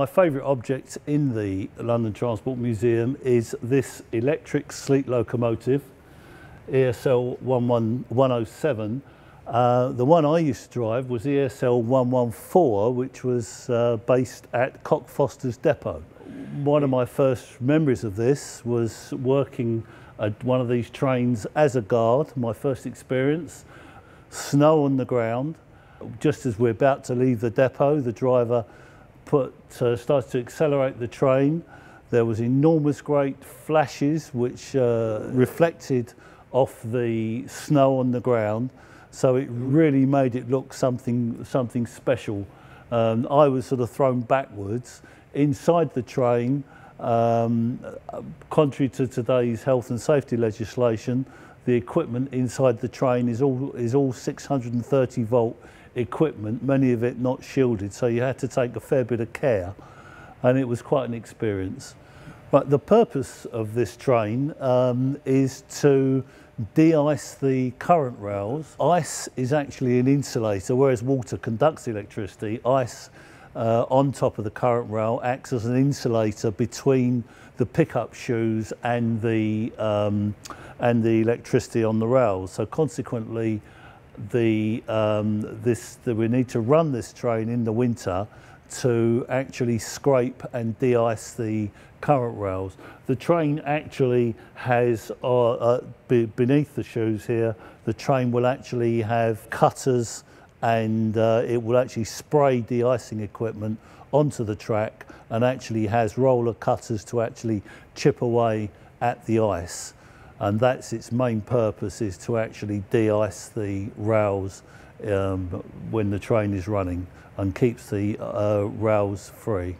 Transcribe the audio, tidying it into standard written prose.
My favourite object in the London Transport Museum is this electric sleek locomotive, ESL 11107. The one I used to drive was ESL 114, which was based at Cockfosters Depot. One of my first memories of this was working at one of these trains as a guard, my first experience. Snow on the ground. Just as we're about to leave the depot, the driver started to accelerate the train. There was enormous great flashes which reflected off the snow on the ground, so it really made it look something special. I was sort of thrown backwards inside the train. Contrary to today's health and safety legislation, the equipment inside the train is all 630 volt equipment, many of it not shielded, so you had to take a fair bit of care, and it was quite an experience. But the purpose of this train is to de-ice the current rails. Ice is actually an insulator, whereas water conducts electricity. Ice on top of the current rail acts as an insulator between the pickup shoes and the electricity on the rails. So consequently, we need to run this train in the winter to actually scrape and de-ice the current rails. The train actually has, beneath the shoes here, the train will actually have cutters, and it will actually spray de-icing equipment onto the track, and actually has roller cutters to actually chip away at the ice. And that's its main purpose, is to actually de-ice the rails when the train is running, and keeps the rails free.